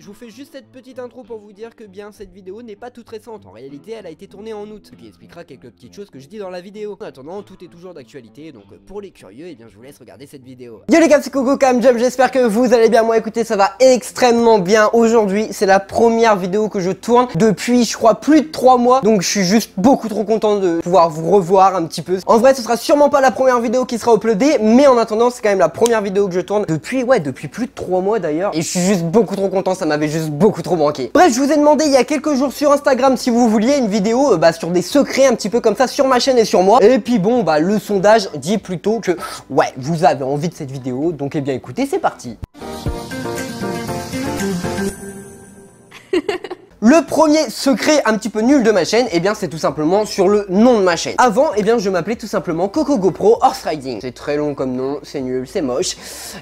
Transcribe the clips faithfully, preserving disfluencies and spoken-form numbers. je vous fais juste cette petite intro pour vous dire que bien cette vidéo n'est pas toute récente. En réalité elle a été tournée en août, ce qui expliquera quelques petites choses que je dis dans la vidéo. En attendant, tout est toujours d'actualité, donc pour les curieux, eh bien je vous laisse regarder cette vidéo. Yo les gars, c'est Coco Cam Jump, j'espère que vous allez bien. Moi écoutez, ça va extrêmement bien. Aujourd'hui c'est la première vidéo que je tourne depuis je crois plus de trois mois, donc je suis juste beaucoup trop content de pouvoir vous revoir un petit peu. En vrai ce sera sûrement pas la première vidéo qui sera uploadée, mais en attendant c'est quand même la première vidéo que je tourne depuis ouais depuis plus de trois mois d'ailleurs, et je suis juste beaucoup trop content, ça m'avait juste beaucoup trop manqué. Bref, je vous ai demandé il y a quelques jours sur Instagram si vous vouliez une vidéo euh, bah, sur des secrets un petit peu comme ça sur ma chaîne et sur moi, et puis bon bah le sondage dit plutôt que ouais vous avez envie de cette vidéo, donc eh bien écoutez c'est parti. Le premier secret un petit peu nul de ma chaîne, et eh bien c'est tout simplement sur le nom de ma chaîne. Avant, et eh bien je m'appelais tout simplement Coco GoPro Horse Riding. C'est très long comme nom, c'est nul, c'est moche,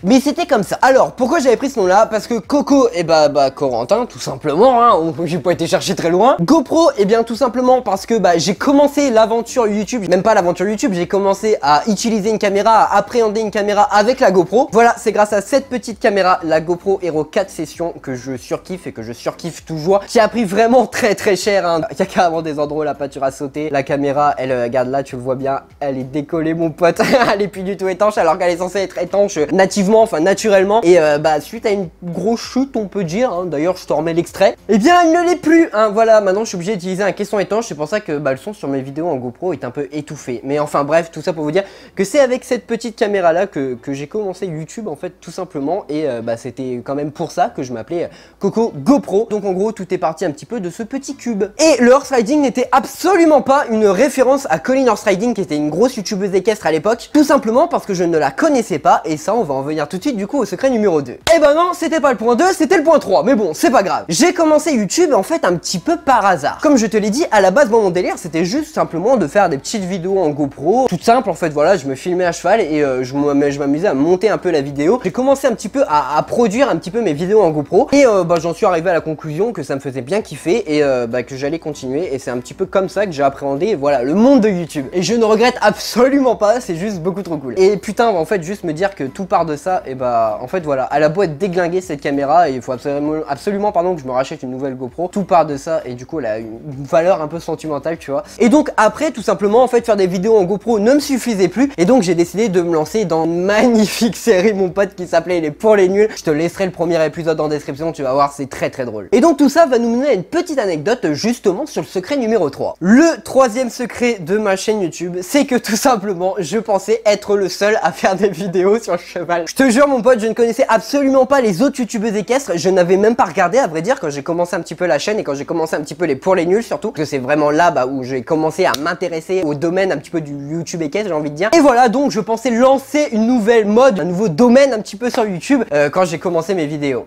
mais c'était comme ça. Alors pourquoi j'avais pris ce nom là? Parce que Coco, et eh bah bah Corentin tout simplement, hein, j'ai pas été chercher très loin. GoPro, et eh bien tout simplement parce que bah j'ai commencé l'aventure YouTube, même pas l'aventure YouTube, j'ai commencé à utiliser une caméra, à appréhender une caméra avec la GoPro. Voilà, c'est grâce à cette petite caméra, la GoPro Hero quatre Session, que je surkiffe et que je surkiffe toujours, qui a pris vraiment très très cher, hein. Il y a carrément des endroits où la peinture a sauté, la caméra elle, euh, regarde là, tu le vois bien, elle est décollée mon pote, elle est plus du tout étanche alors qu'elle est censée être étanche nativement, enfin naturellement, et euh, bah suite à une grosse chute on peut dire, hein. D'ailleurs je te remets l'extrait, et eh bien elle ne l'est plus, hein. Voilà, maintenant je suis obligé d'utiliser un caisson étanche, c'est pour ça que bah, le son sur mes vidéos en GoPro est un peu étouffé, mais enfin bref, tout ça pour vous dire que c'est avec cette petite caméra là que, que j'ai commencé YouTube en fait tout simplement, et euh, bah c'était quand même pour ça que je m'appelais Coco GoPro, donc en gros tout est parti un petit peu de ce petit cube. Et le horse riding n'était absolument pas une référence à Colin Horse Riding qui était une grosse youtubeuse équestre à l'époque, tout simplement parce que je ne la connaissais pas, et ça on va en venir tout de suite du coup au secret numéro deux. Et ben non, c'était pas le point deux, c'était le point trois, mais bon c'est pas grave. J'ai commencé YouTube en fait un petit peu par hasard. Comme je te l'ai dit, à la base moi mon délire c'était juste simplement de faire des petites vidéos en GoPro, toute simple en fait, voilà, je me filmais à cheval et euh, je m'amusais à monter un peu la vidéo. J'ai commencé un petit peu à, à produire un petit peu mes vidéos en GoPro, et euh, bah, j'en suis arrivé à la conclusion que ça me faisait bien kiffé, et euh, bah, que j'allais continuer, et c'est un petit peu comme ça que j'ai appréhendé voilà le monde de YouTube, et je ne regrette absolument pas, c'est juste beaucoup trop cool. Et putain en fait juste me dire que tout part de ça, et bah en fait voilà, elle a beau être déglinguée cette caméra et il faut absolument absolument pardon que je me rachète une nouvelle GoPro, tout part de ça, et du coup elle a une valeur un peu sentimentale tu vois. Et donc après tout simplement en fait faire des vidéos en GoPro ne me suffisait plus, et donc j'ai décidé de me lancer dans une magnifique série mon pote qui s'appelait Les Pour les Nuls. Je te laisserai le premier épisode en description, tu vas voir c'est très très drôle. Et donc tout ça va nous une petite anecdote justement sur le secret numéro trois. Le troisième secret de ma chaîne YouTube, c'est que tout simplement je pensais être le seul à faire des vidéos sur le cheval. Je te jure mon pote, je ne connaissais absolument pas les autres youtubeuses équestres, je n'avais même pas regardé à vrai dire quand j'ai commencé un petit peu la chaîne, et quand j'ai commencé un petit peu les Pour les Nuls surtout, parce que c'est vraiment là bah, où j'ai commencé à m'intéresser au domaine un petit peu du YouTube équestre j'ai envie de dire. Et voilà, donc je pensais lancer une nouvelle mode, un nouveau domaine un petit peu sur YouTube euh, quand j'ai commencé mes vidéos.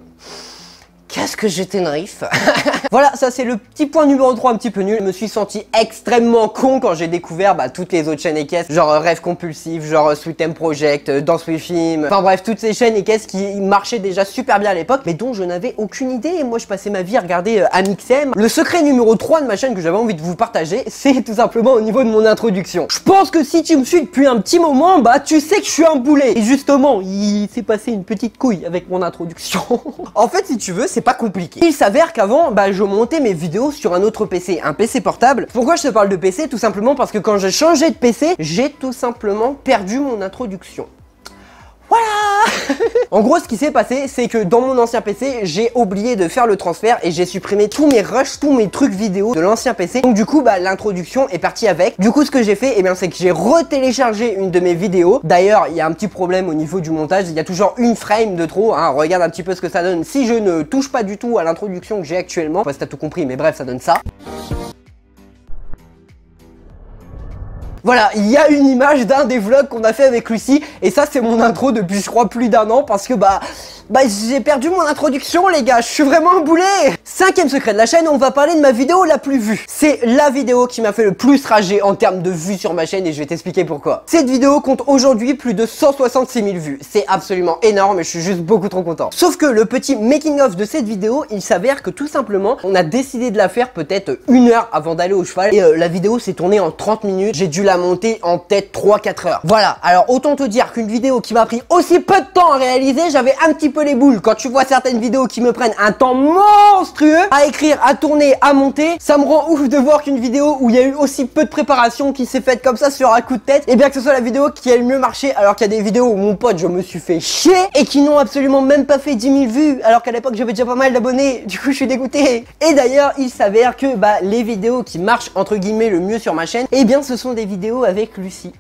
Qu'est-ce que j'étais naïf. Voilà, ça c'est le petit point numéro trois un petit peu nul. Je me suis senti extrêmement con quand j'ai découvert bah, toutes les autres chaînes équestres, genre euh, Rêve Compulsif, genre euh, Sweet M Project, euh, Dance We Fim, enfin bref, toutes ces chaînes équestres qui marchaient déjà super bien à l'époque, mais dont je n'avais aucune idée, et moi je passais ma vie à regarder euh, Amixem. Le secret numéro trois de ma chaîne que j'avais envie de vous partager, c'est tout simplement au niveau de mon introduction. Je pense que si tu me suis depuis un petit moment, bah tu sais que je suis un boulet. Et justement, il s'est passé une petite couille avec mon introduction. En fait, si tu veux, c'est pas compliqué. Il s'avère qu'avant, bah, je montais mes vidéos sur un autre P C, un P C portable. Pourquoi je te parle de P C? Tout simplement parce que quand j'ai changé de P C, j'ai tout simplement perdu mon introduction. Voilà. En gros, ce qui s'est passé, c'est que dans mon ancien P C, j'ai oublié de faire le transfert et j'ai supprimé tous mes rushs, tous mes trucs vidéo de l'ancien P C. Donc du coup, bah, l'introduction est partie avec. Du coup, ce que j'ai fait, eh bien, c'est que j'ai retéléchargé une de mes vidéos. D'ailleurs, il y a un petit problème au niveau du montage. Il y a toujours une frame de trop, hein. Regarde un petit peu ce que ça donne si je ne touche pas du tout à l'introduction que j'ai actuellement. Enfin, si t'as tout compris, mais bref, ça donne ça. Voilà, il y a une image d'un des vlogs qu'on a fait avec Lucie, et ça c'est mon intro depuis je crois plus d'un an, parce que bah, bah j'ai perdu mon introduction les gars, je suis vraiment un boulet. Cinquième secret de la chaîne, on va parler de ma vidéo la plus vue. C'est la vidéo qui m'a fait le plus rager en termes de vues sur ma chaîne, et je vais t'expliquer pourquoi. Cette vidéo compte aujourd'hui plus de cent soixante-six mille vues, c'est absolument énorme et je suis juste beaucoup trop content. Sauf que le petit making of de cette vidéo, il s'avère que tout simplement, on a décidé de la faire peut-être une heure avant d'aller au cheval, et euh, la vidéo s'est tournée en trente minutes, j'ai dû la monter en peut-être trois quatre heures. Voilà, alors autant te dire qu'une vidéo qui m'a pris aussi peu de temps à réaliser, j'avais un petit peu peu les boules quand tu vois certaines vidéos qui me prennent un temps monstrueux à écrire, à tourner, à monter. Ça me rend ouf de voir qu'une vidéo où il y a eu aussi peu de préparation qui s'est faite comme ça sur un coup de tête, et bien que ce soit la vidéo qui a le mieux marché, alors qu'il y a des vidéos où mon pote je me suis fait chier et qui n'ont absolument même pas fait dix mille vues, alors qu'à l'époque j'avais déjà pas mal d'abonnés. Du coup je suis dégoûté. Et d'ailleurs il s'avère que bah les vidéos qui marchent entre guillemets le mieux sur ma chaîne, et bien ce sont des vidéos avec Lucie.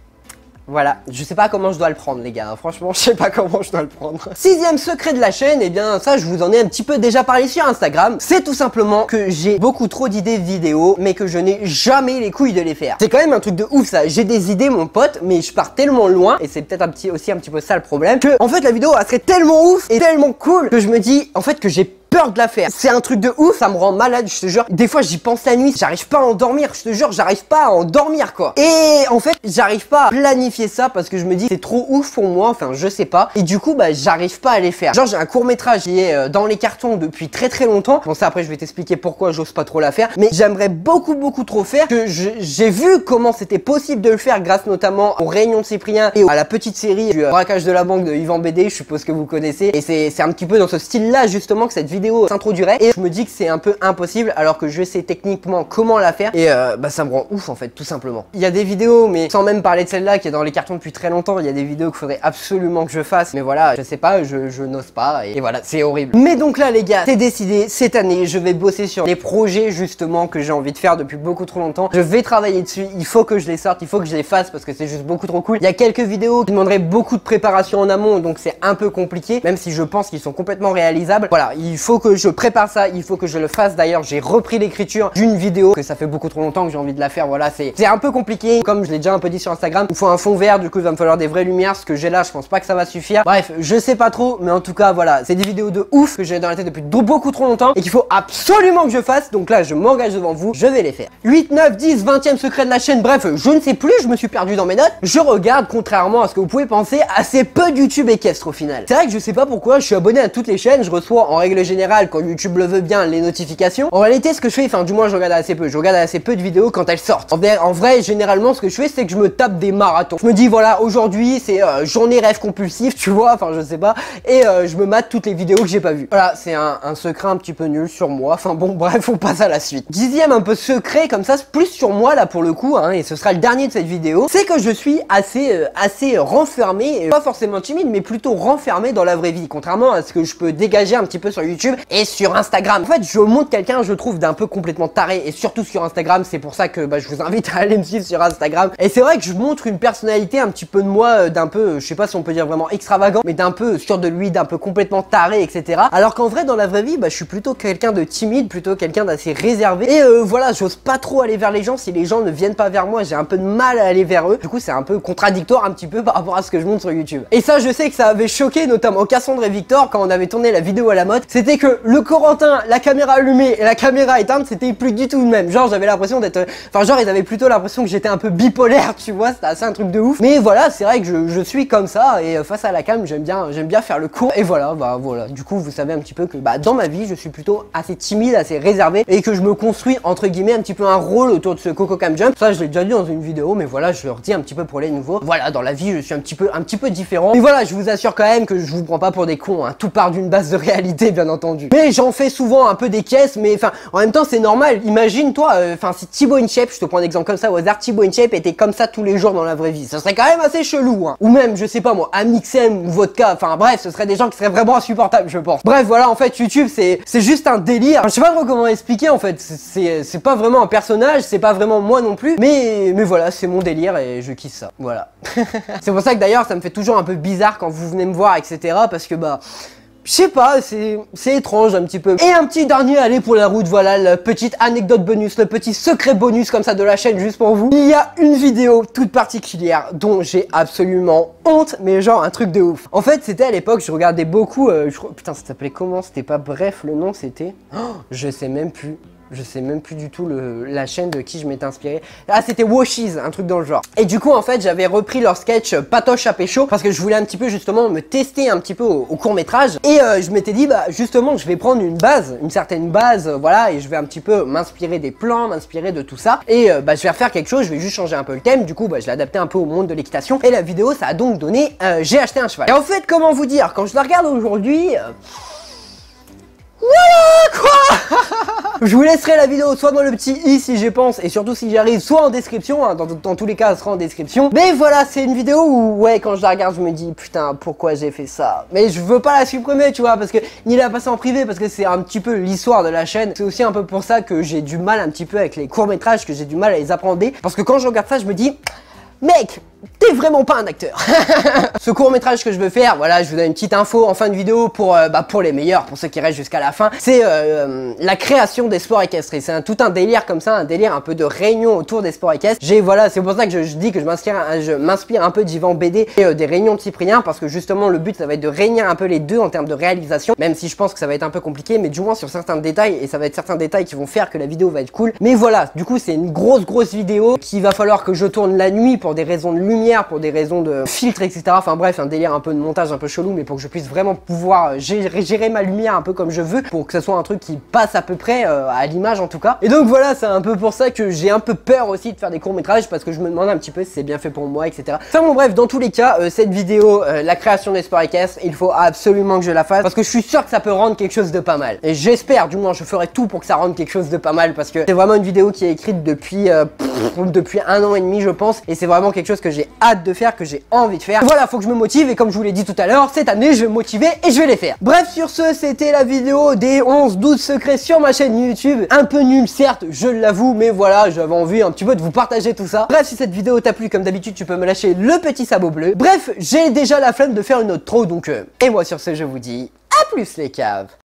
Voilà, je sais pas comment je dois le prendre les gars, franchement je sais pas comment je dois le prendre. Sixième secret de la chaîne, et eh bien ça je vous en ai un petit peu déjà parlé sur Instagram. C'est tout simplement que j'ai beaucoup trop d'idées de vidéos, mais que je n'ai jamais les couilles de les faire. C'est quand même un truc de ouf ça, j'ai des idées mon pote, mais je pars tellement loin, et c'est peut-être un petit, aussi un petit peu ça le problème, que en fait la vidéo elle serait tellement ouf et tellement cool que je me dis en fait que j'ai peur de la faire. C'est un truc de ouf, ça me rend malade, je te jure. Des fois j'y pense la nuit, j'arrive pas à endormir, je te jure, j'arrive pas à endormir quoi. Et en fait j'arrive pas à planifier ça parce que je me dis c'est trop ouf pour moi, enfin je sais pas. Et du coup bah j'arrive pas à les faire. Genre j'ai un court métrage qui est euh, dans les cartons depuis très très longtemps. Bon ça après je vais t'expliquer pourquoi j'ose pas trop la faire. Mais j'aimerais beaucoup beaucoup trop faire, que j'ai vu comment c'était possible de le faire grâce notamment aux réunions de Cyprien et à la petite série du euh, braquage de la banque de Yvan Bédé, je suppose que vous connaissez. Et c'est un petit peu dans ce style là justement que cette vidéo s'introduirait, et je me dis que c'est un peu impossible alors que je sais techniquement comment la faire, et euh, bah ça me rend ouf en fait tout simplement. Il y a des vidéos, mais sans même parler de celle-là qui est dans les cartons depuis très longtemps, il y a des vidéos qu'il faudrait absolument que je fasse, mais voilà je sais pas, je, je n'ose pas, et, et voilà c'est horrible. Mais donc là les gars c'est décidé, cette année je vais bosser sur les projets justement que j'ai envie de faire depuis beaucoup trop longtemps. Je vais travailler dessus, il faut que je les sorte, il faut que je les fasse parce que c'est juste beaucoup trop cool. Il y a quelques vidéos qui demanderaient beaucoup de préparation en amont, donc c'est un peu compliqué, même si je pense qu'ils sont complètement réalisables. Voilà, il faut Il faut que je prépare ça, il faut que je le fasse. D'ailleurs j'ai repris l'écriture d'une vidéo que ça fait beaucoup trop longtemps que j'ai envie de la faire. Voilà, c'est un peu compliqué, comme je l'ai déjà un peu dit sur Instagram. Il faut un fond vert, du coup il va me falloir des vraies lumières. Ce que j'ai là je pense pas que ça va suffire. Bref je sais pas trop, mais en tout cas voilà, c'est des vidéos de ouf que j'ai dans la tête depuis beaucoup trop longtemps et qu'il faut absolument que je fasse. Donc là je m'engage devant vous, je vais les faire. Huit, neuf, dix, vingtième secret de la chaîne. Bref je ne sais plus, je me suis perdu dans mes notes. Je regarde, contrairement à ce que vous pouvez penser, assez peu de YouTube équestre au final. C'est vrai que je sais pas pourquoi je suis abonné à toutes les chaînes, je reçois en règle générale quand YouTube le veut bien les notifications. En réalité ce que je fais, enfin du moins je regarde assez peu, je regarde assez peu de vidéos quand elles sortent. En vrai, en vrai généralement ce que je fais c'est que je me tape des marathons. Je me dis voilà aujourd'hui c'est euh, journée rêve compulsif, tu vois, enfin je sais pas, et euh, je me mate toutes les vidéos que j'ai pas vues. Voilà c'est un, un secret un petit peu nul sur moi, enfin bon bref on passe à la suite. Dixième un peu secret comme ça, plus sur moi là pour le coup, hein, et ce sera le dernier de cette vidéo, c'est que je suis assez euh, assez renfermé, pas forcément timide mais plutôt renfermé dans la vraie vie, contrairement à ce que je peux dégager un petit peu sur YouTube et sur Instagram. En fait je montre quelqu'un je trouve d'un peu complètement taré, et surtout sur Instagram. C'est pour ça que bah, je vous invite à aller me suivre sur Instagram. Et c'est vrai que je montre une personnalité un petit peu de moi, euh, d'un peu, euh, je sais pas si on peut dire vraiment extravagant, mais d'un peu sûr de lui, d'un peu complètement taré, etc. Alors qu'en vrai dans la vraie vie bah, je suis plutôt quelqu'un de timide, plutôt quelqu'un d'assez réservé. Et euh, voilà j'ose pas trop aller vers les gens. Si les gens ne viennent pas vers moi j'ai un peu de mal à aller vers eux. Du coup c'est un peu contradictoire un petit peu par rapport à ce que je montre sur YouTube. Et ça je sais que ça avait choqué notamment Cassandre et Victor quand on avait tourné la vidéo à la mode. C'était que le Corentin, la caméra allumée et la caméra éteinte, c'était plus du tout le même. Genre j'avais l'impression d'être, enfin genre ils avaient plutôt l'impression que j'étais un peu bipolaire, tu vois, c'était assez un truc de ouf. Mais voilà c'est vrai que je, je suis comme ça, et face à la cam j'aime bien j'aime bien faire le con. Et voilà bah voilà, du coup vous savez un petit peu que bah dans ma vie je suis plutôt assez timide, assez réservé, et que je me construis entre guillemets un petit peu un rôle autour de ce Coco Cam Jump. Ça je l'ai déjà dit dans une vidéo, mais voilà je le redis un petit peu pour les nouveaux. Voilà dans la vie je suis un petit peu un petit peu différent. Mais voilà je vous assure quand même que je vous prends pas pour des cons, hein. Tout part d'une base de réalité bien entendu. Mais j'en fais souvent un peu des caisses, mais enfin en même temps c'est normal. Imagine toi, enfin euh, si Thibaut Inchep, je te prends un exemple comme ça au hasard, Thibaut Inchep était comme ça tous les jours dans la vraie vie, ça serait quand même assez chelou, hein. Ou même je sais pas moi, Amixem ou Vodka, enfin bref ce seraient des gens qui seraient vraiment insupportables je pense. Bref voilà en fait YouTube c'est juste un délire, enfin, je sais pas trop comment expliquer en fait. C'est pas vraiment un personnage, c'est pas vraiment moi non plus, mais, mais voilà c'est mon délire et je kiffe ça, voilà. C'est pour ça que d'ailleurs ça me fait toujours un peu bizarre quand vous venez me voir etc, parce que bah je sais pas, c'est étrange un petit peu. Et un petit dernier, allez pour la route, voilà la petite anecdote bonus, le petit secret bonus comme ça de la chaîne juste pour vous. Il y a une vidéo toute particulière dont j'ai absolument honte, mais genre un truc de ouf. En fait c'était à l'époque, je regardais beaucoup, euh, je... putain ça s'appelait comment, c'était pas bref le nom, c'était... Oh, je sais même plus. Je sais même plus du tout le, la chaîne de qui je m'étais inspiré. Ah, c'était Washies, un truc dans le genre. Et du coup, en fait, j'avais repris leur sketch Patoche à pécho parce que je voulais un petit peu justement me tester un petit peu au, au court métrage. Et euh, je m'étais dit, bah justement, je vais prendre une base, une certaine base, euh, voilà, et je vais un petit peu m'inspirer des plans, m'inspirer de tout ça. Et euh, bah je vais refaire quelque chose, je vais juste changer un peu le thème. Du coup, bah je l'ai adapté un peu au monde de l'équitation. Et la vidéo, ça a donc donné euh, j'ai acheté un cheval. Et en fait, comment vous dire, quand je la regarde aujourd'hui. Euh... Voilà quoi. Je vous laisserai la vidéo soit dans le petit i si j'y pense et surtout si j'y arrive, soit en description, hein, dans, dans tous les cas elle sera en description. Mais voilà, c'est une vidéo où ouais, quand je la regarde je me dis putain pourquoi j'ai fait ça. Mais je veux pas la supprimer tu vois, parce que ni la passer en privé, parce que c'est un petit peu l'histoire de la chaîne. C'est aussi un peu pour ça que j'ai du mal un petit peu avec les courts métrages, que j'ai du mal à les apprendre, parce que quand je regarde ça je me dis mec, t'es vraiment pas un acteur. Ce court métrage que je veux faire, voilà, je vous donne une petite info en fin de vidéo pour, euh, bah, pour les meilleurs, pour ceux qui restent jusqu'à la fin. C'est euh, la création des sports équestres. C'est un, tout un délire comme ça, un délire un peu de réunion autour des sports équestres. J'ai voilà, c'est pour ça que je, je dis que je m'inspire un peu d'Yvan Bédé et euh, des réunions de Cyprien, parce que justement le but ça va être de réunir un peu les deux en termes de réalisation. Même si je pense que ça va être un peu compliqué, mais du moins sur certains détails, et ça va être certains détails qui vont faire que la vidéo va être cool. Mais voilà, du coup c'est une grosse grosse vidéo qu'il va falloir que je tourne la nuit pour Pour des raisons de lumière, pour des raisons de filtre, et cetera. Enfin bref, un délire un peu de montage un peu chelou, mais pour que je puisse vraiment pouvoir gérer, gérer ma lumière un peu comme je veux, pour que ce soit un truc qui passe à peu près euh, à l'image en tout cas. Et donc voilà, c'est un peu pour ça que j'ai un peu peur aussi de faire des courts métrages, parce que je me demande un petit peu si c'est bien fait pour moi, et cetera. Enfin bon bref, dans tous les cas, euh, cette vidéo, euh, la création des sports équestres, il faut absolument que je la fasse, parce que je suis sûr que ça peut rendre quelque chose de pas mal. Et j'espère, du moins, je ferai tout pour que ça rende quelque chose de pas mal, parce que c'est vraiment une vidéo qui est écrite depuis, euh, pff, depuis un an et demi, je pense, et c'est vraiment quelque chose que j'ai hâte de faire, que j'ai envie de faire. Voilà, faut que je me motive, et comme je vous l'ai dit tout à l'heure, cette année je vais me motiver et je vais les faire. Bref, sur ce, c'était la vidéo des onze douze secrets sur ma chaîne YouTube. Un peu nul certes, je l'avoue, mais voilà, j'avais envie un petit peu de vous partager tout ça. Bref, si cette vidéo t'a plu, comme d'habitude, tu peux me lâcher le petit sabot bleu. Bref, j'ai déjà la flemme de faire une autre trop, donc euh, et moi sur ce, je vous dis à plus les caves.